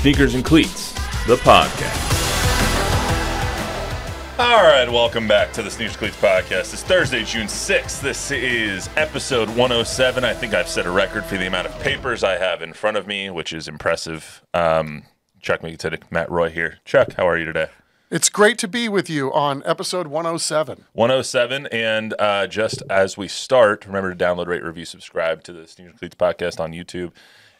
Sneakers and Cleats, the podcast. All right, welcome back to the Sneakers and Cleats podcast. It's Thursday, June 6th. This is episode 107. I think I've set a record for the amount of papers I have in front of me, which is impressive. Chuck McTittick, Matt Roy here. Chuck, how are you today? It's great to be with you on episode 107. 107, and just as we start, remember to download, rate, review, subscribe to the Sneakers and Cleats podcast on YouTube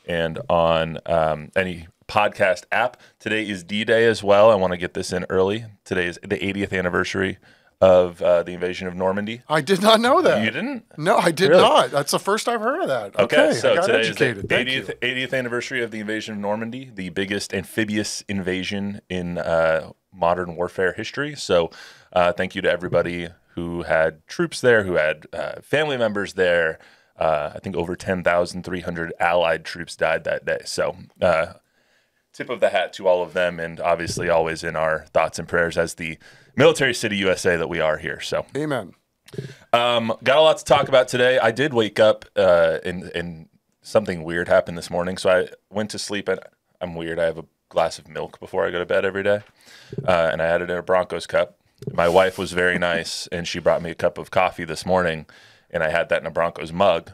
and on any podcast app. Today is D-Day as well. I want to get this in early. Today is the 80th anniversary of the invasion of Normandy. I did not know that. You didn't? No, I did not. That's the first I've heard of that. Okay, so I got today educated. Is the 80th anniversary of the invasion of Normandy, the biggest amphibious invasion in modern warfare history. So thank you to everybody who had troops there, who had family members there. I think over 10,300 Allied troops died that day. So tip of the hat to all of them, and obviously always in our thoughts and prayers as the military city USA that we are here. So amen. Got a lot to talk about today. I did wake up and something weird happened this morning. So I went to sleep, and I'm weird. I have a glass of milk before I go to bed every day, and I had it in a Broncos cup. My wife was very nice, and she brought me a cup of coffee this morning, and I had that in a Broncos mug.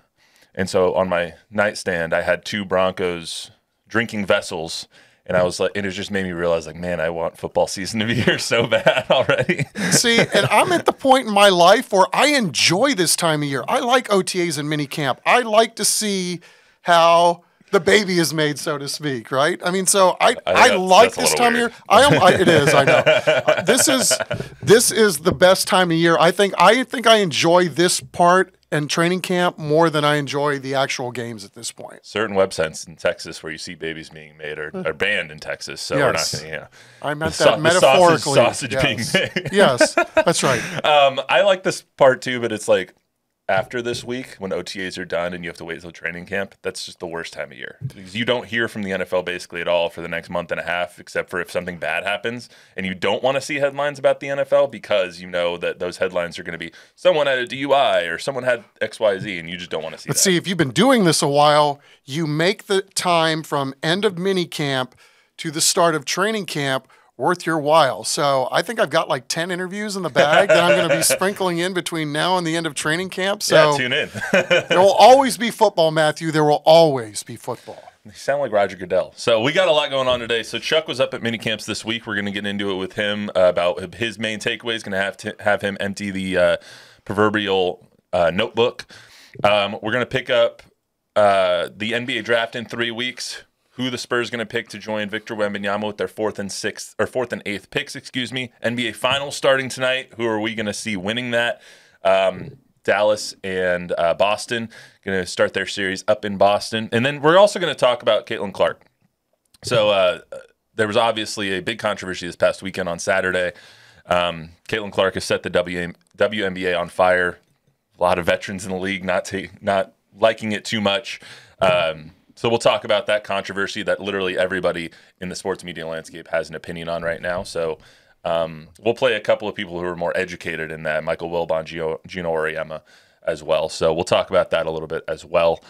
And so on my nightstand, I had two Broncos drinking vessels, and I was like, and it just made me realize, like, man, I want football season to be here so bad already. See, and I'm at the point in my life where I enjoy this time of year. I like OTAs and minicamp. I like to see how the baby is made, so to speak, right? I mean, so I like this time of year. It is, I know. This is the best time of year. I think I enjoy this part and training camp more than I enjoy the actual games at this point. Certain websites in Texas where you see babies being made are banned in Texas, so yes. We're not going to, I meant that metaphorically. Sausage yes. being made. Yes, that's right. I like this part too, but it's like, after this week, when OTAs are done and you have to wait until training camp, that's just the worst time of year. Because you don't hear from the NFL basically at all for the next month and a half, except for if something bad happens. And you don't want to see headlines about the NFL because you know that those headlines are going to be someone had a DUI or someone had XYZ, and you just don't want to see that. But see, if you've been doing this a while, you make the time from end of minicamp to the start of training camp worth your while. So I think I've got like 10 interviews in the bag that I'm going to be sprinkling in between now and the end of training camp. So yeah, tune in. There will always be football, Matthew. There will always be football. You sound like Roger Goodell. So we got a lot going on today. So Chuck was up at minicamps this week. We're going to get into it with him about his main takeaways. Going to have him empty the proverbial notebook. We're going to pick up the NBA draft in 3 weeks. Who the Spurs going to pick to join Victor Wembanyama with their fourth and eighth picks, excuse me. NBA Finals starting tonight. Who are we going to see winning that? Dallas and Boston going to start their series up in Boston. And then we're also going to talk about Caitlin Clark. So there was obviously a big controversy this past weekend on Saturday. Caitlin Clark has set the WNBA on fire. A lot of veterans in the league not liking it too much. So we'll talk about that controversy that literally everybody in the sports media landscape has an opinion on right now. So we'll play a couple of people who are more educated in that, Michael Wilbon, Geno Auriemma as well. So we'll talk about that a little bit as well.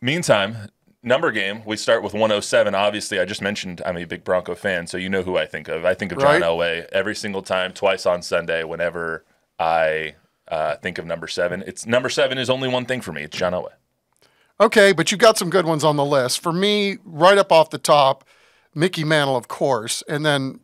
Meantime, number game, we start with 107. Obviously, I just mentioned I'm a big Bronco fan, so you know who I think of. I think of John Elway every single time, twice on Sunday, whenever I think of number 7. Number 7 is only one thing for me. It's John Elway. Okay, but you've got some good ones on the list. For me, right up off the top, Mickey Mantle, of course, and then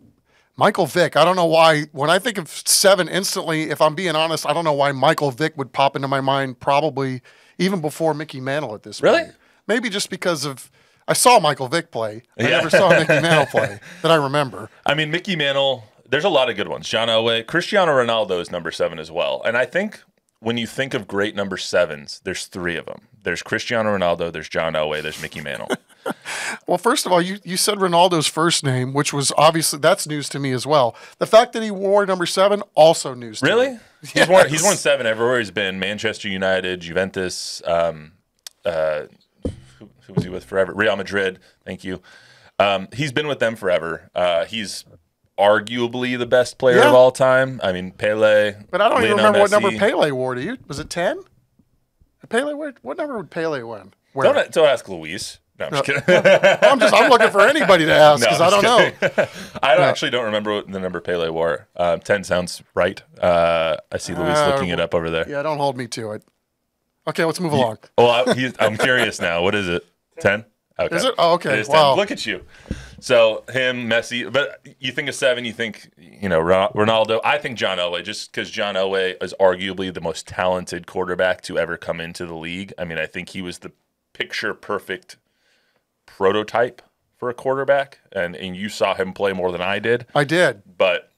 Michael Vick. I don't know why. When I think of 7 instantly, if I'm being honest, I don't know why Michael Vick would pop into my mind probably even before Mickey Mantle at this point. Really? Maybe just because of I saw Michael Vick play. I never saw Mickey Mantle play that I remember. I mean, Mickey Mantle, there's a lot of good ones. John Elway. Cristiano Ronaldo is number 7 as well. And I think when you think of great number 7s, there's 3 of them. There's Cristiano Ronaldo, there's John Elway, there's Mickey Mantle. Well, first of all, you said Ronaldo's first name, which was obviously, that's news to me as well. The fact that he wore number 7, also news to me. Really? Yes. He's worn 7 everywhere he's been. Manchester United, Juventus, who was he with forever? Real Madrid, thank you. He's been with them forever. He's arguably the best player of all time. I mean, Pelé. But I don't even remember what number Pelé wore, do you? Was it 10? Pelé, what number would Pelé win? Don't ask Luis. No, I'm just kidding. I'm looking for anybody to ask because I don't know. I actually don't remember the number Pelé wore. 10 sounds right. I see Louise looking it up over there. Yeah, don't hold me to it. Okay, let's move along. Well, I'm curious now. What is it? 10? Okay. Is it? Oh, okay. It wow. Look at you. So him, Messi, but you think of 7, you think, you know, Ronaldo. I think John Elway, just because John Elway is arguably the most talented quarterback to ever come into the league. I mean, I think he was the picture-perfect prototype for a quarterback, and you saw him play more than I did. I did. But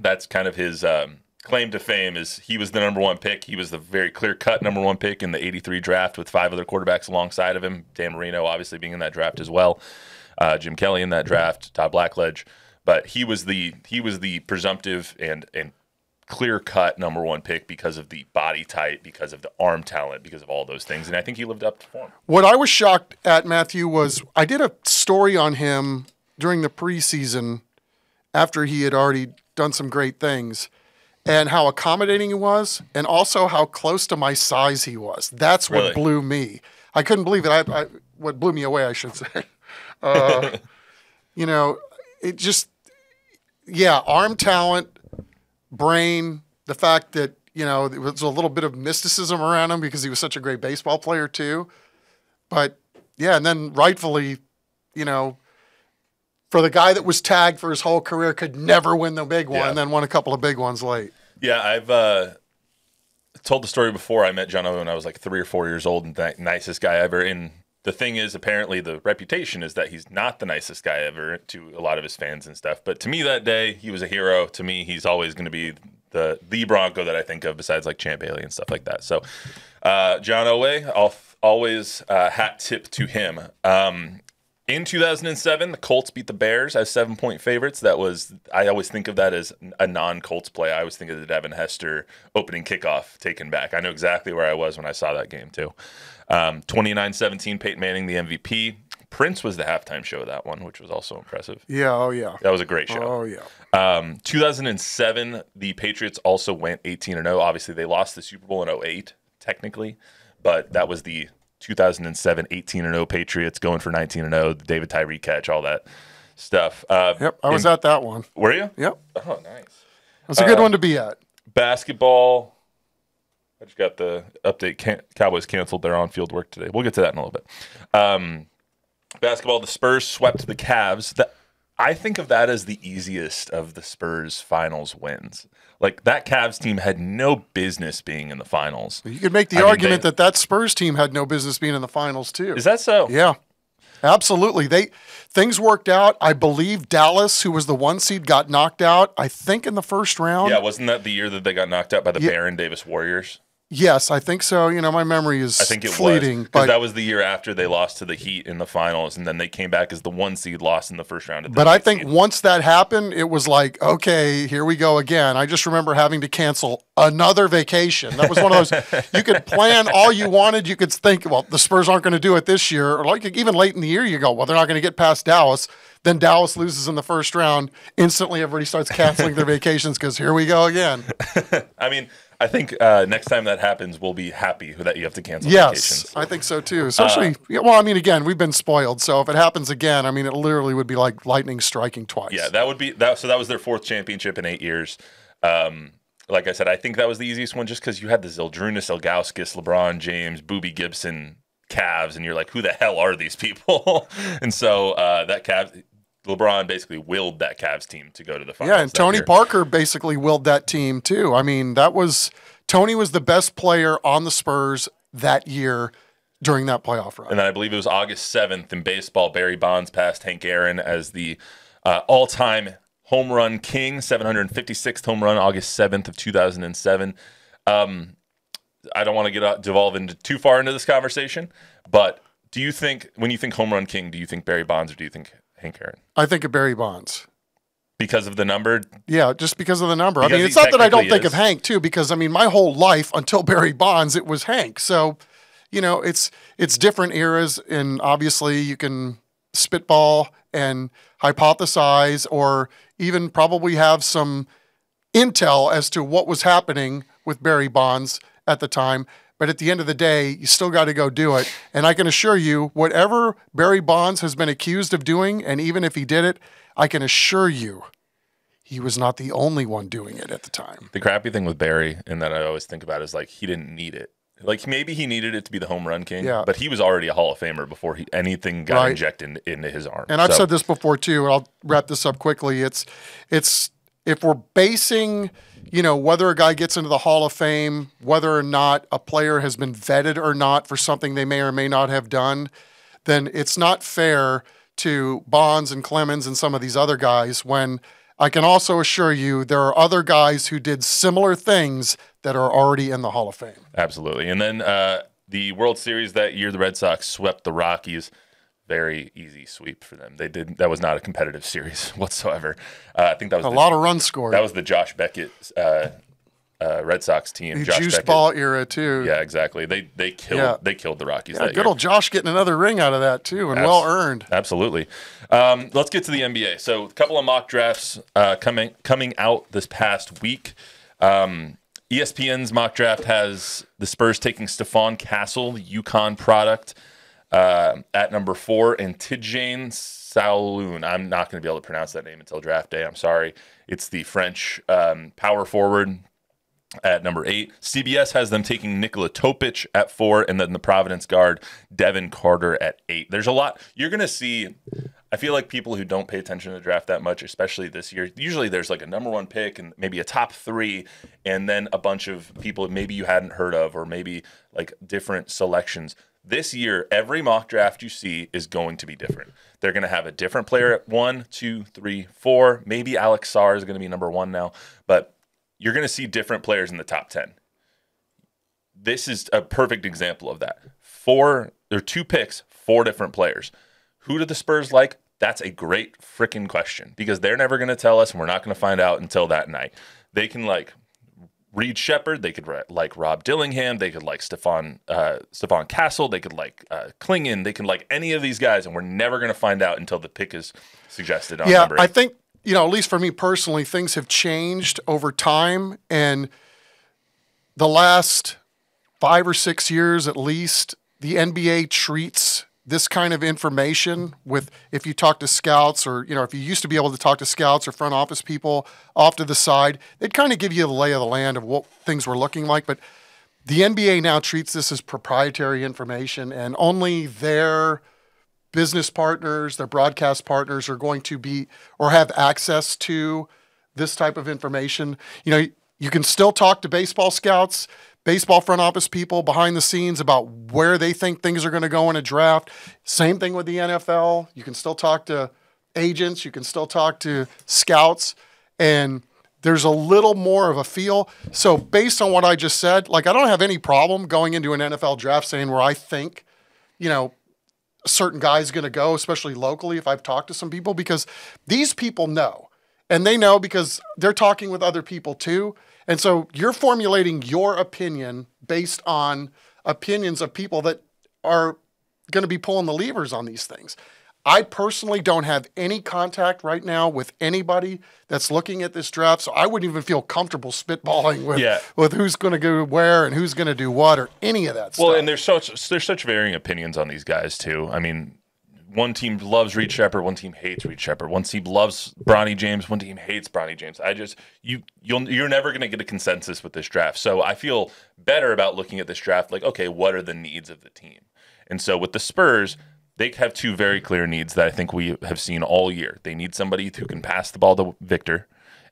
that's kind of his claim to fame is he was the number 1 pick. He was the very clear-cut number 1 pick in the 83 draft with 5 other quarterbacks alongside of him, Dan Marino obviously being in that draft as well. Jim Kelly in that draft, Todd Blackledge, but he was the presumptive and clear-cut number 1 pick because of the body type, because of the arm talent, because of all those things, and I think he lived up to form. What I was shocked at, Matthew, was I did a story on him during the preseason after he had already done some great things, and how accommodating he was, and also how close to my size he was. That's what really blew me. I couldn't believe it. What blew me away, I should say. You know, it just, yeah, arm talent, brain, the fact that, you know, there was a little bit of mysticism around him because he was such a great baseball player too. But yeah, and then rightfully, you know, for the guy that was tagged for his whole career could never win the big one and then won a couple of big ones late. Yeah, I've told the story before. I met John Elway when I was like 3 or 4 years old and the nicest guy ever in. The thing is, apparently, the reputation is that he's not the nicest guy ever to a lot of his fans and stuff. But to me that day, he was a hero. To me, he's always going to be the Bronco that I think of besides, like, Champ Bailey and stuff like that. So John Elway, always hat tip to him. In 2007, the Colts beat the Bears as 7-point favorites. That was, I always think of that as a non-Colts play. I always think of the Devin Hester opening kickoff taken back. I know exactly where I was when I saw that game, too. 29-17, Peyton Manning, the MVP. Prince was the halftime show of that one, which was also impressive. Yeah, oh, yeah. That was a great show. Oh, yeah. 2007, the Patriots also went 18-0. Obviously, they lost the Super Bowl in 08, technically, but that was the 2007 18-0 Patriots going for 19-0, the David Tyree catch, all that stuff. Yep, I was at that one. Were you? Yep. Oh, nice. It was a good one to be at. Basketball. I just got the update. Cowboys canceled their on-field work today. We'll get to that in a little bit. Basketball, the Spurs swept the Cavs. I think of that as the easiest of the Spurs finals wins. Like, that Cavs team had no business being in the finals. You could make the argument that Spurs team had no business being in the finals, too. Is that so? Yeah, absolutely. Things worked out. I believe Dallas, who was the 1 seed, got knocked out, I think, in the first round. Yeah, wasn't that the year that they got knocked out by the Baron Davis Warriors? Yes, I think so. You know, my memory is fleeting. Because that was the year after they lost to the Heat in the finals, and then they came back as the 1 seed, lost in the first round. But I think once that happened, it was like, okay, here we go again. I just remember having to cancel another vacation. That was one of those, you could plan all you wanted. You could think, well, the Spurs aren't going to do it this year. Or like even late in the year, you go, well, they're not going to get past Dallas. Then Dallas loses in the first round. Instantly, everybody starts canceling their vacations because here we go again. I mean, I think next time that happens, we'll be happy that you have to cancel vacations. Yes, I think so, too. Especially, well, I mean, again, we've been spoiled. So if it happens again, I mean, it literally would be like lightning striking twice. Yeah, that would be that. So that was their 4th championship in 8 years. Like I said, I think that was the easiest one just because you had the Zeldrunas, Ilgauskas, LeBron James, Boobie Gibson, Cavs, and you're like, who the hell are these people? And so that Cavs... LeBron basically willed that Cavs team to go to the finals. Yeah, and Tony Parker basically willed that team too. I mean, that was Tony was the best player on the Spurs that year during that playoff run. And then I believe it was August 7th in baseball. Barry Bonds passed Hank Aaron as the all-time home run king, 756th home run, August 7th of 2007. I don't want to devolve into too far into this conversation, but do you think when you think home run king, do you think Barry Bonds or do you think Hank Aaron? I think of Barry Bonds. Because of the number? Yeah, just because of the number. Because I mean, it's not that I don't think of Hank, too, because, I mean, my whole life until Barry Bonds, it was Hank. So, you know, it's different eras, and obviously you can spitball and hypothesize or even probably have some intel as to what was happening with Barry Bonds at the time. But at the end of the day, you still got to go do it. And I can assure you, whatever Barry Bonds has been accused of doing, and even if he did it, I can assure you he was not the only one doing it at the time. The crappy thing with Barry, and that I always think about, is like he didn't need it. Like maybe he needed it to be the home run king, yeah, but he was already a Hall of Famer before he, anything got injected into his arm. And I've said this before too, and I'll wrap this up quickly. It's if we're basing, you know, whether a guy gets into the Hall of Fame, whether or not a player has been vetted or not for something they may or may not have done, then it's not fair to Bonds and Clemens and some of these other guys when I can also assure you there are other guys who did similar things that are already in the Hall of Fame. Absolutely. And then the World Series that year, the Red Sox swept the Rockies. Very easy sweep for them. They did. That was not a competitive series whatsoever. I think that was a lot of runs scored. That was the Josh Beckett Red Sox team. The Josh juice Beckett ball era too. Yeah, exactly. They killed they killed the Rockies. Yeah, that good year. Old Josh getting another ring out of that too, and well earned. Absolutely. Let's get to the NBA. So a couple of mock drafts coming out this past week. ESPN's mock draft has the Spurs taking Stephon Castle, the UConn product, at number 4, and Tidjane Saloon. I'm not going to be able to pronounce that name until draft day. I'm sorry. It's the French power forward at number 8. CBS has them taking Nikola Topic at 4, and then the Providence guard Devin Carter at 8. There's a lot you're going to see. I feel like people who don't pay attention to the draft that much, especially this year, usually there's like a number 1 pick and maybe a top 3, and then a bunch of people maybe you hadn't heard of, or maybe like different selections. This year, every mock draft you see is going to be different. They're going to have a different player at 1, 2, 3, 4. Maybe Alex Sarr is going to be number 1 now, but you're going to see different players in the top 10. This is a perfect example of that. 4, there are 2 picks, 4 different players. Who do the Spurs like? That's a great freaking question, because they're never going to tell us, and we're not going to find out until that night. They can like Reed Sheppard, they could like Rob Dillingham, they could like Stephon Castle, they could like Clingan, they can like any of these guys, and we're never going to find out until the pick is suggested on number 8. I think, you know, at least for me personally, things have changed over time, and the last 5 or 6 years at least, the NBA treats this kind of information with, if you talk to scouts, or, you know, if you used to be able to talk to scouts or front office people off to the side, they'd kind of give you the lay of the land of what things were looking like. But the NBA now treats this as proprietary information, and only their business partners, their broadcast partners are going to be or have access to this type of information. You know, you can still talk to baseball scouts, baseball front office people behind the scenes about where they think things are going to go in a draft. Same thing with the NFL. You can still talk to agents. You can still talk to scouts. And there's a little more of a feel. So based on what I just said, like, I don't have any problem going into an NFL draft saying where I think, you know, a certain guy's going to go, especially locally if I've talked to some people, because these people know. And they know because they're talking with other people too. And so you're formulating your opinion based on opinions of people that are going to be pulling the levers on these things. I personally don't have any contact right now with anybody that's looking at this draft, so I wouldn't even feel comfortable spitballing with, with who's going to go where and who's going to do what or any of that stuff. Well, and there's such varying opinions on these guys too. I mean, one team loves Reed Sheppard, one team hates Reed Sheppard. One team loves Bronny James, one team hates Bronny James. I just you're never going to get a consensus with this draft. So I feel better about looking at this draft like, okay, what are the needs of the team? And so with the Spurs, they have 2 very clear needs that I think we have seen all year. They need somebody who can pass the ball to Victor,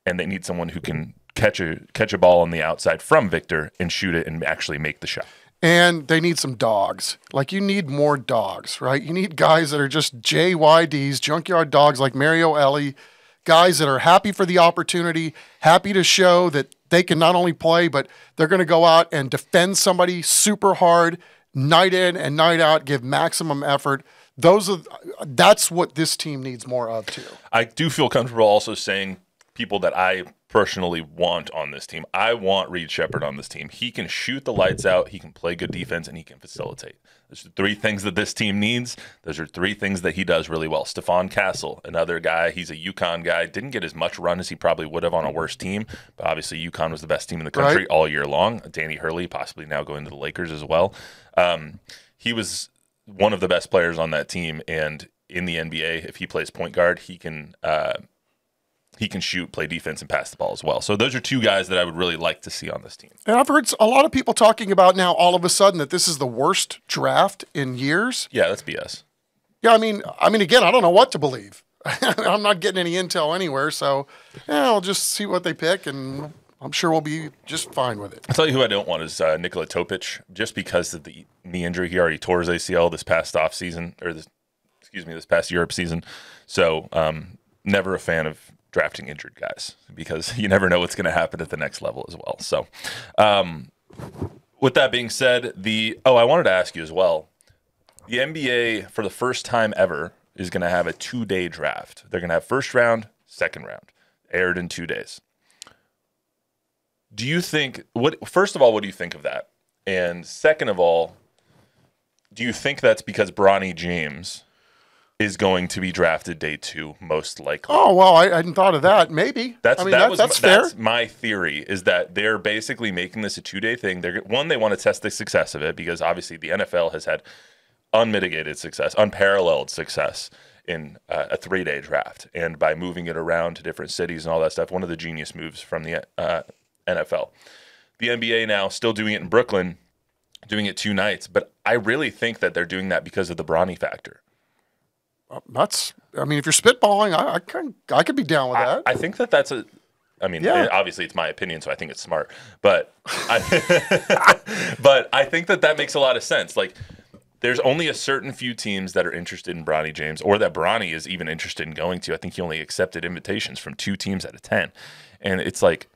and they need someone who can catch a ball on the outside from Victor and shoot it and actually make the shot. And they need some dogs. Like, you need more dogs, right? You need guys that are just JYDs, junkyard dogs like Mario Ellie, guys that are happy for the opportunity, happy to show that they can not only play, but they're going to go out and defend somebody super hard, night in and night out, give maximum effort. That's what this team needs more of, too. I do feel comfortable also saying people that I personally want on this team. I want Reed Sheppard on this team. He can shoot the lights out, he can play good defense, and he can facilitate. Those are three things that this team needs. Those are three things that he does really well. Stephon Castle, another guy. He's a UConn guy. Didn't get as much run as he probably would have on a worse team, but obviously UConn was the best team in the country all year long. Danny Hurley possibly now going to the Lakers as well. He was one of the best players on that team, and in the NBA, if he plays point guard, he can shoot, play defense, and pass the ball as well. So those are two guys that I would really like to see on this team. And I've heard a lot of people talking about now all of a sudden that this is the worst draft in years. Yeah, that's BS. Yeah, I mean, again, I don't know what to believe. I'm not getting any intel anywhere, so yeah, I'll just see what they pick, and I'm sure we'll be just fine with it. I'll tell you who I don't want is Nikola Topic, just because of the knee injury. He already tore his ACL this past offseason, or this past Europe season. So never a fan of drafting injured guys, because you never know what's going to happen at the next level as well. So with that being said, I wanted to ask you as well, the NBA for the first time ever is going to have a two-day draft. They're going to have first round, second round, aired in 2 days. Do you think, first of all, what do you think of that? And second of all, do you think that's because Bronny James is going to be drafted day two, most likely? Oh, well, I hadn't thought of that. Maybe. That's fair. That's my theory, is that they're basically making this a two-day thing. They want to test the success of it, because obviously the NFL has had unmitigated success, unparalleled success in a three-day draft. And by moving it around to different cities and all that stuff, one of the genius moves from the NFL. The NBA now still doing it in Brooklyn, doing it 2 nights. But I really think that they're doing that because of the Bronny factor. I mean, if you're spitballing, I could be down with that. I think that that's a, obviously it's my opinion, so I think it's smart, but but I think that makes a lot of sense. Like, there's only a certain few teams that are interested in Bronny James, or that Bronny is even interested in going to. I think he only accepted invitations from 2 teams out of 10, and it's like,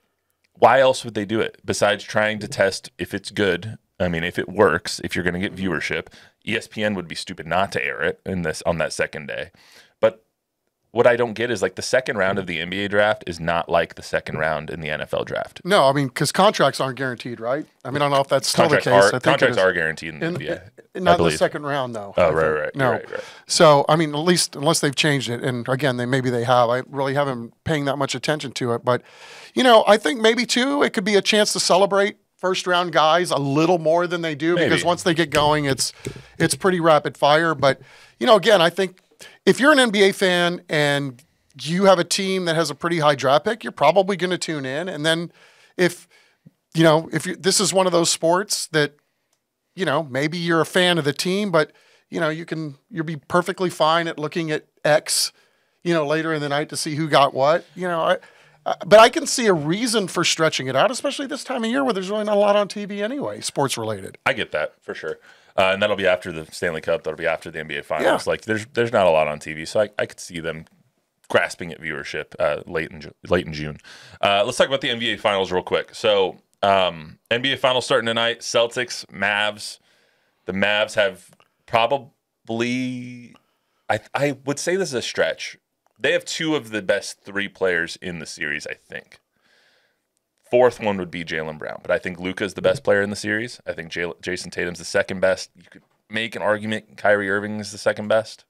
why else would they do it besides trying to test if it's good? I mean, if it works, if you're going to get viewership, ESPN would be stupid not to air it on that second day. But what I don't get is, like, the second round of the NBA draft is not like the second round in the NFL draft. No, I mean, because contracts aren't guaranteed, right? I mean, I don't know if that's still the case. Contracts are guaranteed in the NBA. Not in the second round, though. Oh, right. No. Right. So, I mean, at least unless they've changed it, and again, maybe they have. I really haven't paying that much attention to it. But, you know, I think maybe, too, it could be a chance to celebrate first-round guys a little more than they do, because once they get going, it's pretty rapid fire. But, you know, again, I think if you're an NBA fan and you have a team that has a pretty high draft pick, you're probably going to tune in. And then if this is one of those sports that, you know, maybe you're a fan of the team, but, you know, you'll be perfectly fine at looking at X, you know, later in the night to see who got what. You know, but I can see a reason for stretching it out, especially this time of year where there's really not a lot on TV anyway, sports-related. I get that, for sure. And that'll be after the Stanley Cup. That'll be after the NBA Finals. Yeah. Like, there's not a lot on TV, so I could see them grasping at viewership late in June. Let's talk about the NBA Finals real quick. So, NBA Finals starting tonight, Celtics, Mavs. The Mavs have probably, I would say this is a stretch, they have 2 of the best 3 players in the series, I think. 4th one would be Jaylen Brown, but I think Luka's the best player in the series. I think Jason Tatum's the second best. You could make an argument Kyrie Irving is the second best.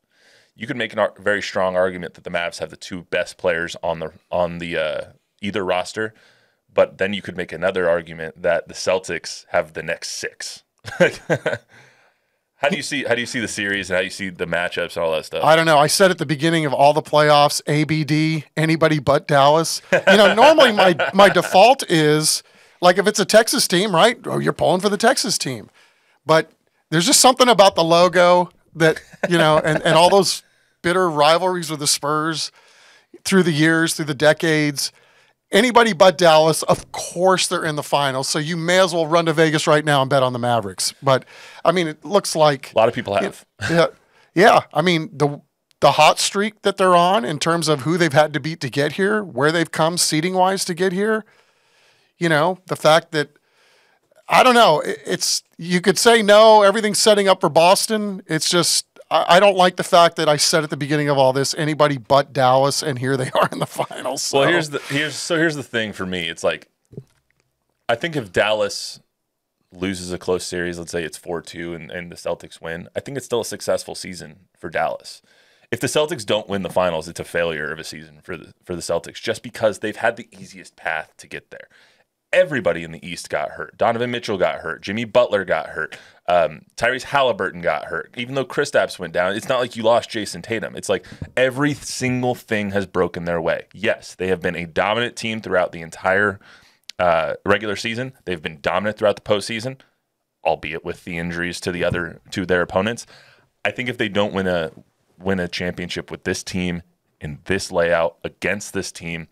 You could make a very strong argument that the Mavs have the 2 best players on either roster, but then you could make another argument that the Celtics have the next 6. How do you see the series and how do you see the matchups and all that stuff? I don't know. I said at the beginning of all the playoffs, ABD, anybody but Dallas. You know, normally my default is, like, if it's a Texas team, right? Oh, you're pulling for the Texas team. But there's just something about the logo that, you know, and all those bitter rivalries with the Spurs through the years, through the decades. Anybody but Dallas, of course they're in the finals, so you may as well run to Vegas right now and bet on the Mavericks. But, I mean, it looks like a lot of people have. Yeah. I mean, the hot streak that they're on in terms of who they've had to beat to get here, where they've come seeding-wise to get here, you know, the fact that, I don't know, you could say no, everything's setting up for Boston. It's just, I don't like the fact that I said at the beginning of all this, anybody but Dallas, and here they are in the finals. So. Well, here's the thing for me. It's like, I think if Dallas loses a close series, let's say it's 4-2 and the Celtics win, I think it's still a successful season for Dallas. If the Celtics don't win the finals, it's a failure of a season for the Celtics, just because they've had the easiest path to get there. Everybody in the East got hurt. Donovan Mitchell got hurt. Jimmy Butler got hurt. Tyrese Halliburton got hurt. Even though Kristaps went down, it's not like you lost Jason Tatum. It's like every single thing has broken their way. Yes, they have been a dominant team throughout the entire regular season. They've been dominant throughout the postseason, albeit with the injuries to the other to their opponents. I think if they don't win a championship with this team in this layout against this team,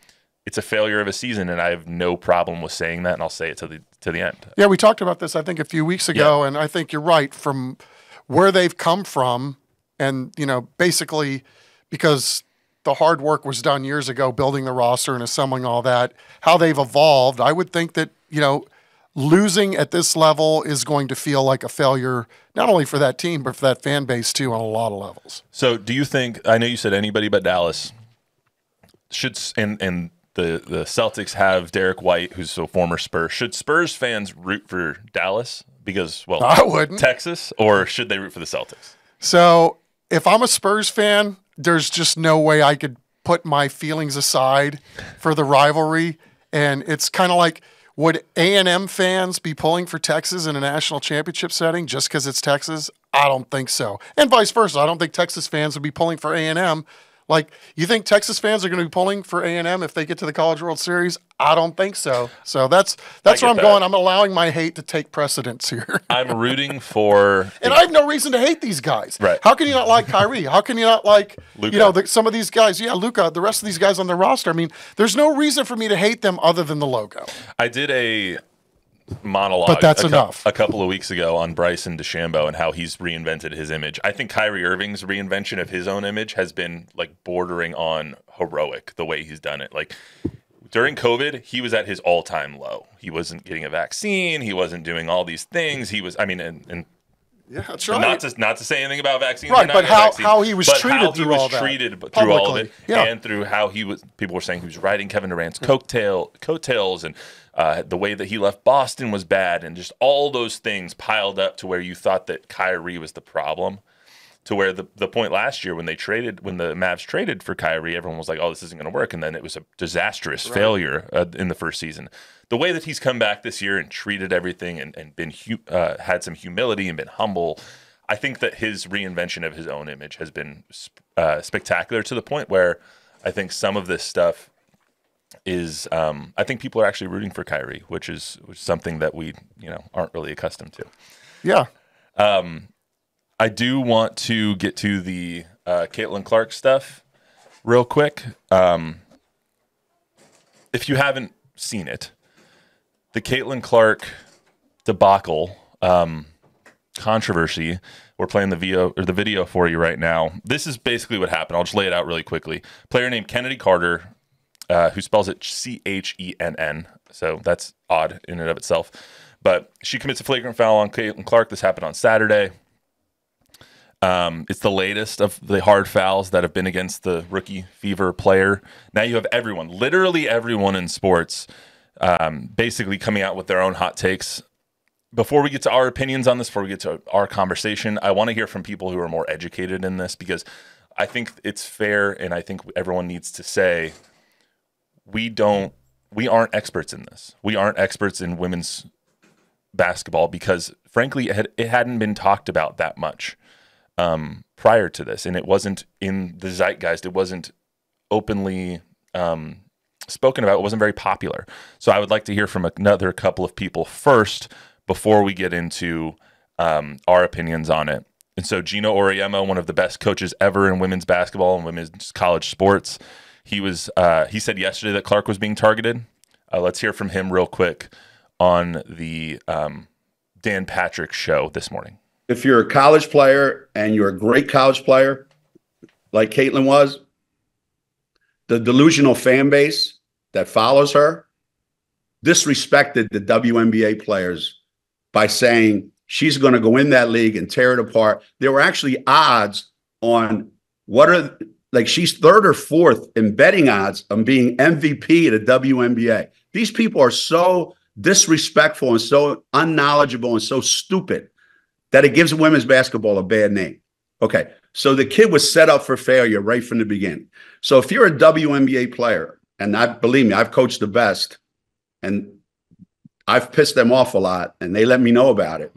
it's a failure of a season, and I have no problem with saying that, and I'll say it to the end. Yeah, we talked about this, I think, a few weeks ago, yeah. And I think you're right from where they've come from, and basically because the hard work was done years ago, building the roster and assembling all that, how they've evolved. I would think that losing at this level is going to feel like a failure, not only for that team but for that fan base too, on a lot of levels. So, do you think? I know you said anybody but Dallas should, and the Celtics have Derek White, who's a former Spur. Should Spurs fans root for Dallas because, well, I wouldn't. Texas, or should they root for the Celtics? So if I'm a Spurs fan, there's just no way I could put my feelings aside for the rivalry. And it's kind of like, would A&M fans be pulling for Texas in a national championship setting just because it's Texas? I don't think so. And vice versa. I don't think Texas fans would be pulling for A&M. Like, you think Texas fans are going to be pulling for A&M if they get to the College World Series? I don't think so. So that's where I'm going. I'm allowing my hate to take precedence here. I'm rooting for... And I have no reason to hate these guys. Right. How can you not like Kyrie? How can you not like, Luka. Some of these guys? Yeah, Luka, the rest of these guys on the roster. I mean, there's no reason for me to hate them other than the logo. I did a monologue a couple of weeks ago on Bryson DeChambeau and how he's reinvented his image. I think Kyrie Irving's reinvention of his own image has been like bordering on heroic the way he's done it. Like during COVID, he was at his all-time low. He wasn't getting a vaccine. He wasn't doing all these things. He was, I mean, and yeah, that's right. Not to say anything about vaccines, right? But how he was treated through all that, through all of it, yeah. And through how he was. People were saying he was riding Kevin Durant's coattails, and the way that he left Boston was bad, and just all those things piled up to where you thought that Kyrie was the problem. To where the point last year when the Mavs traded for Kyrie, everyone was like, "Oh, this isn't going to work," and then it was a disastrous failure in the first season. The way that he's come back this year and treated everything and been had some humility and been humble, I think that his reinvention of his own image has been spectacular, to the point where I think some of this stuff is I think people are actually rooting for Kyrie, which is something that we aren't really accustomed to. Yeah. I do want to get to the Caitlin Clark stuff real quick. If you haven't seen it, the Caitlin Clark debacle controversy. We're playing the video for you right now. This is basically what happened. I'll just lay it out really quickly. Player named Chennedy Carter, who spells it C-H-E-N-N. So that's odd in and of itself. But she commits a flagrant foul on Caitlin Clark. This happened on Saturday. It's the latest of the hard fouls that have been against the rookie fever player. Now you have everyone, literally everyone in sports, basically coming out with their own hot takes. Before we get to our opinions on this, before we get to our conversation, I want to hear from people who are more educated in this, because I think it's fair, and I think everyone needs to say, we aren't experts in this. We aren't experts in women's basketball because, frankly, it hadn't been talked about that much. Prior to this, and it wasn't in the zeitgeist. It wasn't openly spoken about. It wasn't very popular. So I would like to hear from another couple of people first before we get into our opinions on it. And so Geno Auriemma, one of the best coaches ever in women's basketball and women's college sports, he said yesterday that Clark was being targeted. Let's hear from him real quick on the Dan Patrick show this morning. If you're a college player and you're a great college player like Caitlin was, the delusional fan base that follows her disrespected the WNBA players by saying she's going to go in that league and tear it apart. There were actually odds on what are like she's third or fourth in betting odds on being MVP at a WNBA. These people are so disrespectful and so unknowledgeable and so stupid that it gives women's basketball a bad name. Okay, so the kid was set up for failure right from the beginning. So if you're a WNBA player, and I believe me, I've coached the best, and I've pissed them off a lot, and they let me know about it.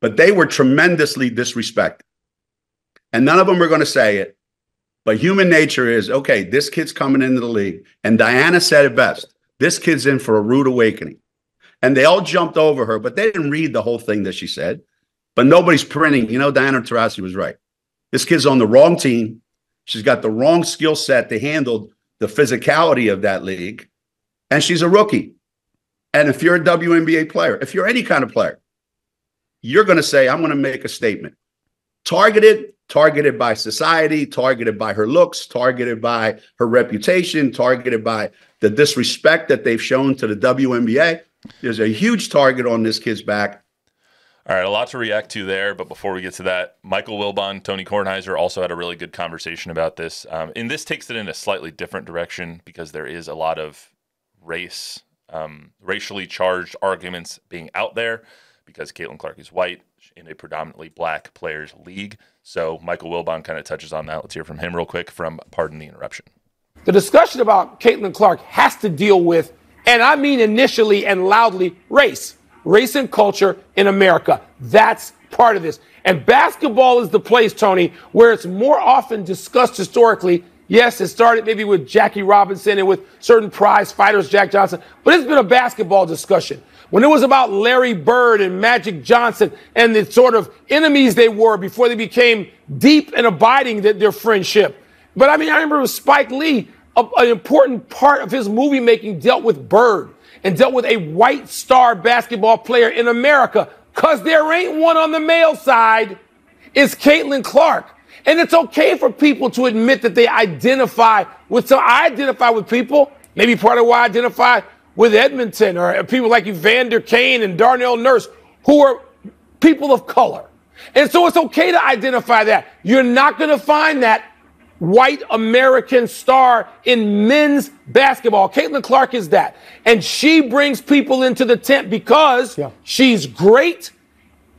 But they were tremendously disrespected. And none of them are going to say it. But human nature is, okay, this kid's coming into the league. And Diana said it best. This kid's in for a rude awakening. And they all jumped over her, but they didn't read the whole thing that she said. But nobody's printing, you know, Diana Taurasi was right. This kid's on the wrong team. She's got the wrong skill set to handle the physicality of that league. And she's a rookie. And if you're a WNBA player, if you're any kind of player, you're going to say, I'm going to make a statement. Targeted by society, targeted by her looks, targeted by her reputation, targeted by the disrespect that they've shown to the WNBA. There's a huge target on this kid's back. All right, a lot to react to there, but before we get to that, Michael Wilbon, Tony Kornheiser also had a really good conversation about this. And this takes it in a slightly different direction because there is a lot of race, racially charged arguments being out there because Caitlin Clark is white in a predominantly black players league. So Michael Wilbon kind of touches on that. Let's hear from him real quick from Pardon the Interruption. The discussion about Caitlin Clark has to deal with, and I mean initially and loudly, race. Race and culture in America. That's part of this. And basketball is the place, Tony, where it's more often discussed historically. Yes, it started maybe with Jackie Robinson and with certain prize fighters, Jack Johnson, but it's been a basketball discussion. When it was about Larry Bird and Magic Johnson and the sort of enemies they were before they became deep and abiding, their friendship. But I mean, I remember with Spike Lee, an important part of his movie making dealt with Bird. And dealt with a white star basketball player in America, because there ain't one on the male side, is Caitlin Clark. And it's okay for people to admit that they identify with some. I identify with people, maybe part of why I identify with Edmonton or people like Evander Kane and Darnell Nurse, who are people of color. And so it's okay to identify that. You're not going to find that white American star in men's basketball. Caitlin Clark is that. And she brings people into the tent because she's great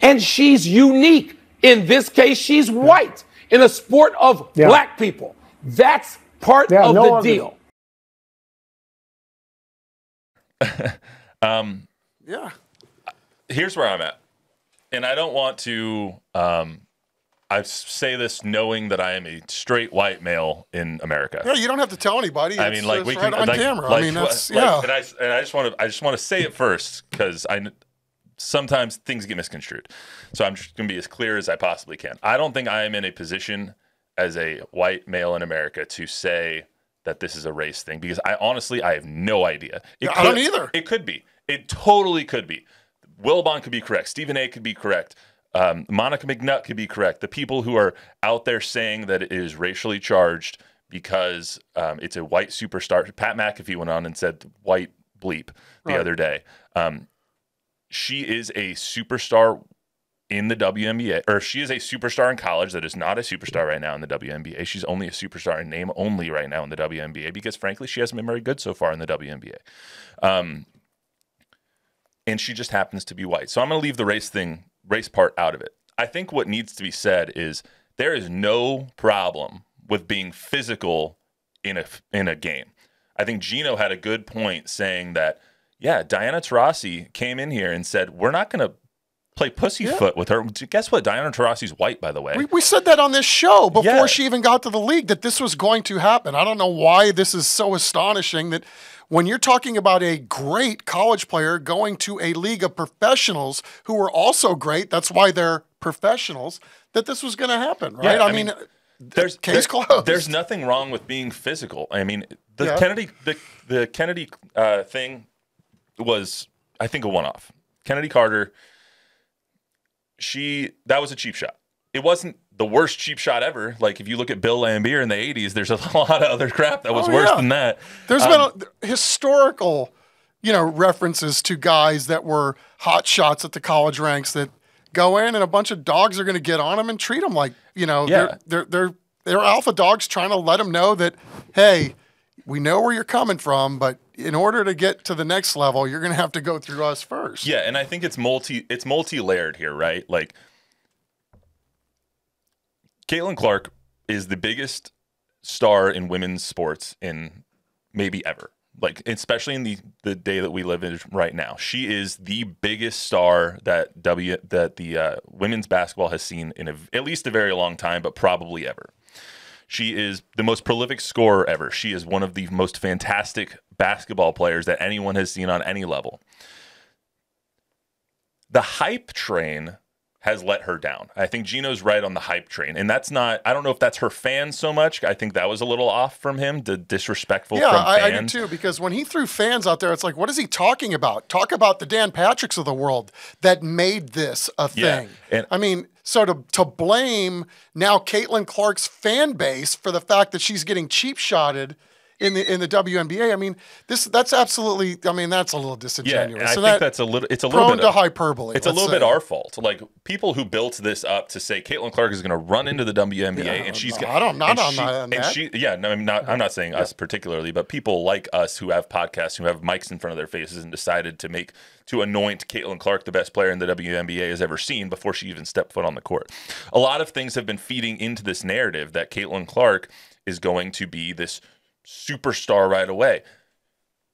and she's unique. In this case, she's white in a sport of black people. That's part of the deal. Here's where I'm at. And I don't want to... I say this knowing that I am a straight white male in America. Yeah, you don't have to tell anybody. I mean, like we can on camera. I mean, that's And I just want to. I just want to say it first because I sometimes things get misconstrued. So I'm just going to be as clear as I possibly can. I don't think I am in a position as a white male in America to say that this is a race thing because I honestly have no idea. I don't either. It could be. It totally could be. Wilbon could be correct. Stephen A. could be correct. Monica McNutt could be correct. The people who are out there saying that it is racially charged because it's a white superstar. Pat McAfee went on and said white bleep the other day. She is a superstar in the WNBA, or she is a superstar in college that is not a superstar right now in the WNBA. She's only a superstar in name only right now in the WNBA because, frankly, she hasn't been very good so far in the WNBA. And she just happens to be white. So I'm going to leave the race part out of it. I think what needs to be said is there is no problem with being physical in a game. I think Gino had a good point saying that, Diana Taurasi came in here and said, we're not going to play pussyfoot with her. Guess what? Diana Taurasi's white, by the way. We said that on this show before she even got to the league, that this was going to happen. I don't know why this is so astonishing that when you're talking about a great college player going to a league of professionals who are also great, that's why they're professionals, that this was going to happen, right? Yeah, I mean, there's case closed. There's nothing wrong with being physical. I mean, the Kennedy thing was, I think, a one-off. Chennedy Carter, that was a cheap shot. It wasn't the worst cheap shot ever. Like, if you look at Bill Lambier in the 80s, there's a lot of other crap that was worse than that. There's been historical, references to guys that were hot shots at the college ranks that go in and a bunch of dogs are going to get on them and treat them like, you know, they're alpha dogs trying to let them know that, hey, we know where you're coming from, but in order to get to the next level, you're going to have to go through us first. Yeah, and I think it's multi-layered here, right? Like, Caitlin Clark is the biggest star in women's sports in maybe ever. Like, especially in the day that we live in right now. She is the biggest star that women's basketball has seen in at least a very long time, but probably ever. She is the most prolific scorer ever. She is one of the most fantastic basketball players that anyone has seen on any level. The hype train has let her down. I think Geno's right on the hype train. And that's not, I don't know if that's her fans so much. I think that was a little off from him, the disrespectful from fans. I do too, because when he threw fans out there, it's like, what is he talking about? Talk about the Dan Patricks of the world that made this a thing. Yeah, and I mean, so to blame now Caitlin Clark's fan base for the fact that she's getting cheap shotted in the WNBA, I mean, that's absolutely, I mean, that's a little disingenuous. Yeah, I think that's a little, it's a little bit prone to hyperbole. It's a little bit our fault. Like, people who built this up to say Caitlin Clark is going to run into the WNBA and she's going to, I'm not saying us particularly, but people like us who have podcasts, who have mics in front of their faces and decided to anoint Caitlin Clark the best player in the WNBA has ever seen before she even stepped foot on the court. A lot of things have been feeding into this narrative that Caitlin Clark is going to be this superstar right away.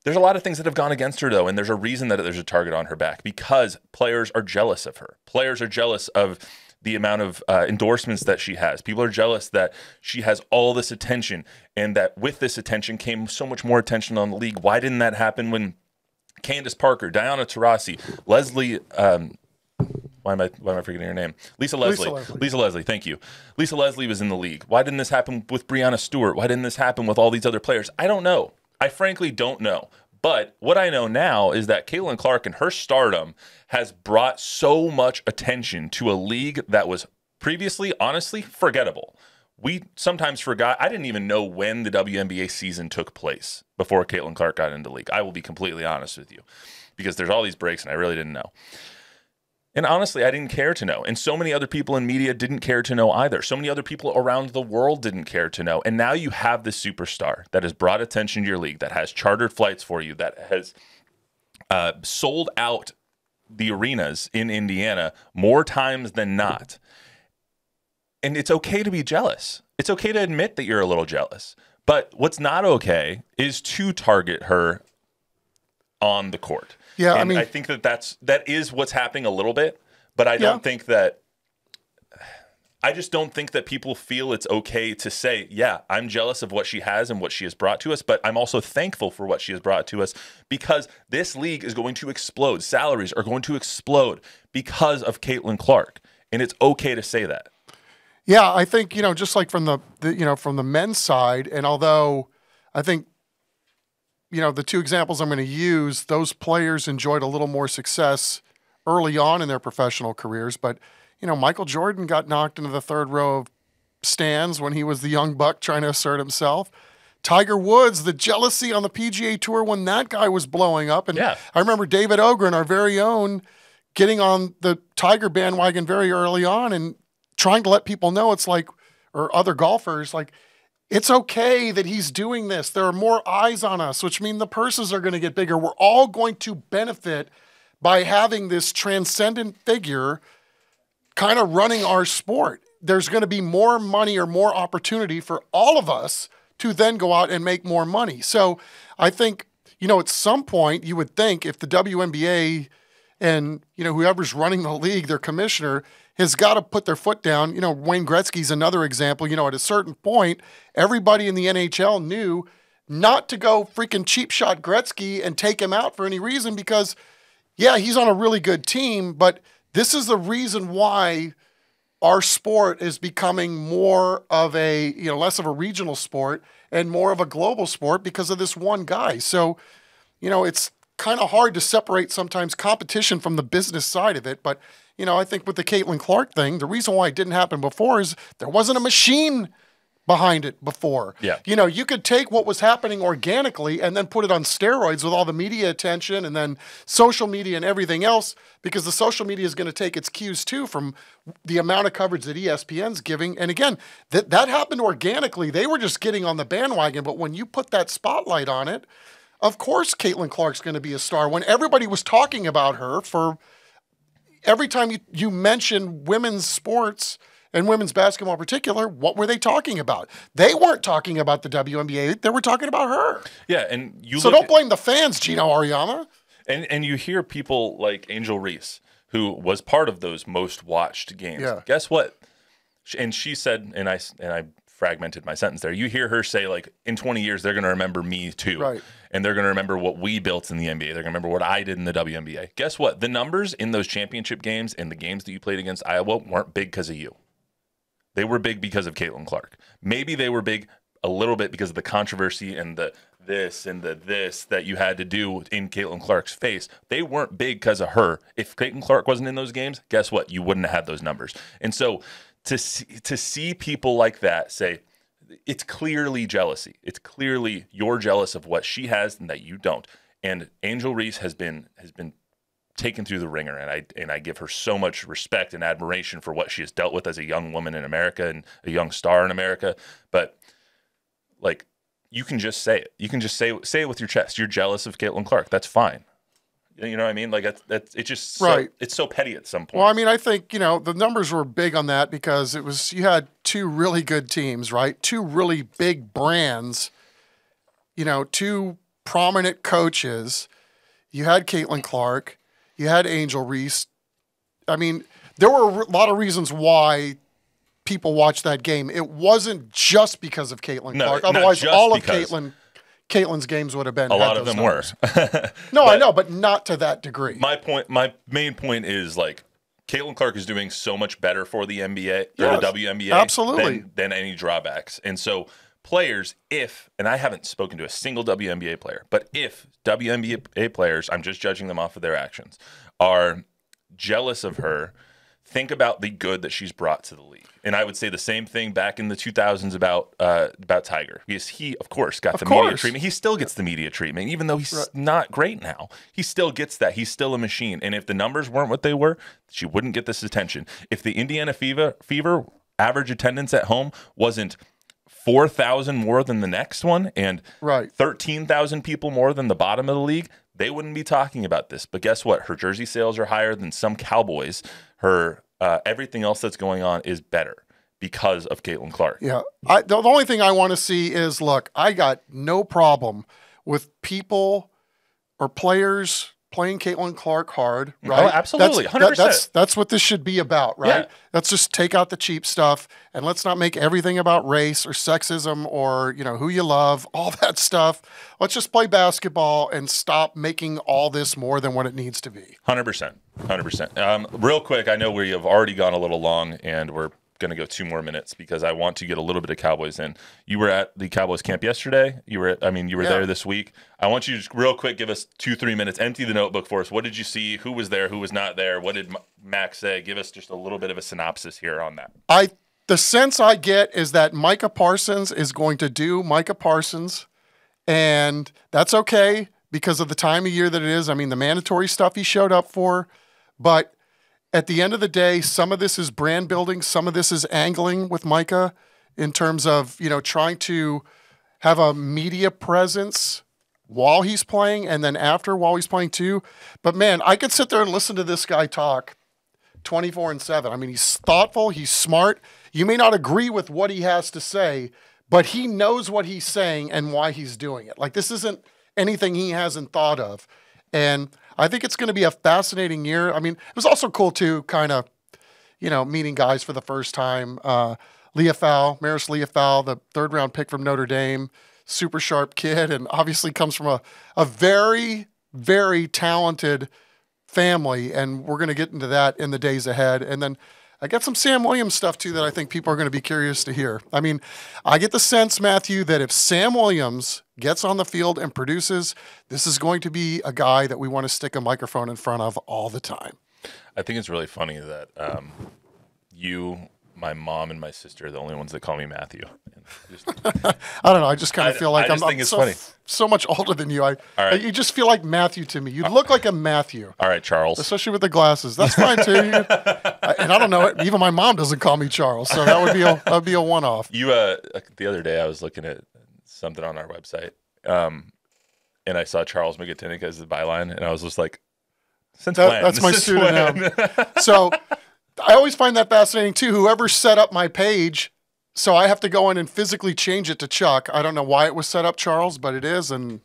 There's a lot of things that have gone against her, though, and there's a reason that there's a target on her back, because players are jealous of her. Players are jealous of the amount of endorsements that she has. People are jealous that she has all this attention, and that with this attention came so much more attention on the league. Why didn't that happen when Candace Parker, Diana Taurasi, Leslie Why am I forgetting her name? Lisa Leslie. Thank you. Lisa Leslie was in the league. Why didn't this happen with Breanna Stewart? Why didn't this happen with all these other players? I don't know. I frankly don't know. But what I know now is that Caitlin Clark and her stardom has brought so much attention to a league that was previously, honestly, forgettable. We sometimes forgot. I didn't even know when the WNBA season took place before Caitlin Clark got into the league. I will be completely honest with you, because there's all these breaks and I really didn't know. And honestly, I didn't care to know. And so many other people in media didn't care to know either. So many other people around the world didn't care to know. And now you have this superstar that has brought attention to your league, that has chartered flights for you, that has sold out the arenas in Indiana more times than not. And it's okay to be jealous. It's okay to admit that you're a little jealous. But what's not okay is to target her on the court. Yeah, and I mean, I think that is what's happening a little bit, but I don't think that, I just don't think that people feel it's okay to say, yeah, I'm jealous of what she has and what she has brought to us, but I'm also thankful for what she has brought to us, because this league is going to explode. Salaries are going to explode because of Caitlin Clark, and it's okay to say that. Yeah, I think, you know, just like from the men's side, and although I think, you know, the two examples I'm going to use, those players enjoyed a little more success early on in their professional careers. But, you know, Michael Jordan got knocked into the third row of stands when he was the young buck trying to assert himself. Tiger Woods, the jealousy on the PGA Tour when that guy was blowing up. And I remember David Ogren, our very own, getting on the Tiger bandwagon very early on and trying to let people know, it's like, or other golfers, like, it's okay that he's doing this. There are more eyes on us, which means the purses are going to get bigger. We're all going to benefit by having this transcendent figure kind of running our sport. There's going to be more money or more opportunity for all of us to then go out and make more money. So I think, you know, at some point you would think if the WNBA and, you know, whoever's running the league, their commissioner, has got to put their foot down. You know, Wayne Gretzky's another example. You know, at a certain point, everybody in the NHL knew not to go freaking cheap shot Gretzky and take him out for any reason, because, yeah, he's on a really good team, but this is the reason why our sport is becoming more of a, you know, less of a regional sport and more of a global sport because of this one guy. So, you know, it's kind of hard to separate sometimes competition from the business side of it. But, you know, I think with the Caitlin Clark thing, the reason why it didn't happen before is there wasn't a machine behind it before. Yeah. You know, you could take what was happening organically and then put it on steroids with all the media attention and then social media and everything else, because the social media is going to take its cues too from the amount of coverage that ESPN's giving. And again, that happened organically. They were just getting on the bandwagon, but when you put that spotlight on it, of course Caitlin Clark's going to be a star. When everybody was talking about her for every time you mention women's sports and women's basketball in particular, what were they talking about? They weren't talking about the WNBA. They were talking about her. Yeah, and you so don't blame the fans, Geno Auriemma. And you hear people like Angel Reese, who was part of those most watched games. Yeah. Guess what? And she said, and I fragmented my sentence there. You hear her say, like, in 20 years, they're going to remember me too. Right. And they're going to remember what we built in the NBA. They're going to remember what I did in the WNBA. Guess what? The numbers in those championship games and the games that you played against Iowa weren't big because of you. They were big because of Caitlin Clark. Maybe they were big a little bit because of the controversy and the this and the this that you had to do in Caitlin Clark's face. They weren't big because of her. If Caitlin Clark wasn't in those games, guess what? You wouldn't have had those numbers. And so to see people like that say, it's clearly jealousy. It's clearly you're jealous of what she has and that you don't. And Angel Reese has been taken through the ringer, and I give her so much respect and admiration for what she has dealt with as a young woman in America and a young star in America. But like, you can just say it. You can just say it with your chest. You're jealous of Caitlin Clark. That's fine. You know what I mean? Like it's just right. So, it's so petty at some point. Well, I mean, I think you know the numbers were big on that because it was you had two really good teams, right? Two really big brands. You know, two prominent coaches. You had Caitlin Clark. You had Angel Reese. I mean, there were a lot of reasons why people watched that game. It wasn't just because of Caitlin Clark. Otherwise, all of Caitlin's games would have been. A lot of them were. No, I know, but not to that degree. My main point is like Caitlin Clark is doing so much better for the NBA or the WNBA absolutely than any drawbacks. And so players, and I haven't spoken to a single WNBA player, but if WNBA players, I'm just judging them off of their actions, are jealous of her, think about the good that she's brought to the league. And I would say the same thing back in the 2000s about Tiger. Because he, of course, got media treatment. He still gets the media treatment, even though he's not great now. He still gets that. He's still a machine. And if the numbers weren't what they were, she wouldn't get this attention. If the Indiana Fever average attendance at home wasn't 4,000 more than the next one and 13,000 people more than the bottom of the league, they wouldn't be talking about this. But guess what? Her jersey sales are higher than some Cowboys. Her everything else that's going on is better because of Caitlin Clark. Yeah. The only thing I want to see is, look, I got no problem with people or players playing Caitlin Clark hard, right? Oh, absolutely, 100%. That's what this should be about, right? Yeah. Let's just take out the cheap stuff, and let's not make everything about race or sexism or you know who you love, all that stuff. Let's just play basketball and stop making all this more than what it needs to be. 100%, 100%. Real quick, I know we have already gone a little long, and we're going to go 2 more minutes because I want to get a little bit of Cowboys in. You were at the Cowboys camp yesterday. You were there this week. I want you to just real quick give us 2-3 minutes. Empty the notebook for us. What did you see? Who was there? Who was not there? What did Mac say? Give us just a little bit of a synopsis here on that. The sense I get is that Micah Parsons is going to do Micah Parsons, and that's okay because of the time of year that it is. I mean, the mandatory stuff he showed up for, but at the end of the day, some of this is brand building, some of this is angling with Micah in terms of, you know, trying to have a media presence while he's playing and then after while he's playing too. But man, I could sit there and listen to this guy talk 24/7. I mean, he's thoughtful, he's smart. You may not agree with what he has to say, but he knows what he's saying and why he's doing it. Like, this isn't anything he hasn't thought of. And I think it's going to be a fascinating year. I mean, it was also cool, too, kind of, you know, meeting guys for the first time. Maris Leofale, the third-round pick from Notre Dame, super sharp kid, and obviously comes from a very, very talented family, and we're going to get into that in the days ahead. And then I got some Sam Williams stuff, too, that I think people are going to be curious to hear. I mean, I get the sense, Matthew, that if Sam Williams gets on the field and produces, this is going to be a guy that we want to stick a microphone in front of all the time. I think it's really funny that you, my mom, and my sister are the only ones that call me Matthew. And I don't know. I just kind of feel like I'm so much older than you. You just feel like Matthew to me. You look like a Matthew. All right, Charles. Especially with the glasses. That's fine, too. And I don't know. Even my mom doesn't call me Charles, so that would be a one-off. You the other day I was looking at something on our website, and I saw Charles McGuitinnick as the byline, and I was just like, since when? That's my pseudonym. So I always find that fascinating, too. Whoever set up my page, so I have to go in and physically change it to Chuck. I don't know why it was set up, Charles, but it is. And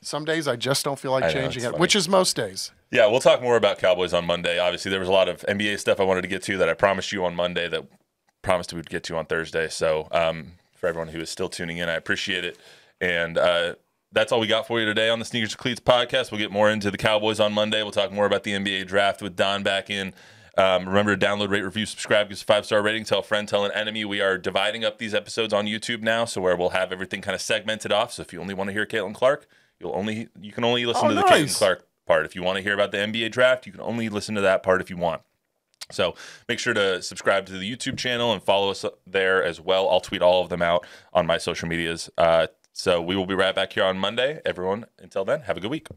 some days I just don't feel like changing it, which is most days. Yeah, we'll talk more about Cowboys on Monday. Obviously, there was a lot of NBA stuff I wanted to get to that I promised you on Monday that we would get to on Thursday. So for everyone who is still tuning in, I appreciate it. And that's all we got for you today on the Sneakers and Cleats podcast. We'll get more into the Cowboys on Monday. We'll talk more about the NBA draft with Don back in. Remember to download, rate, review, subscribe, give us a 5-star rating, tell a friend, tell an enemy. We are dividing up these episodes on YouTube now, so where we'll have everything kind of segmented off. So if you only want to hear Caitlin Clark, you can only listen to the Caitlin Clark part. If you want to hear about the NBA draft, you can only listen to that part if you want. So make sure to subscribe to the YouTube channel and follow us there as well. I'll tweet all of them out on my social medias. So we will be right back here on Monday. Everyone, until then, have a good week.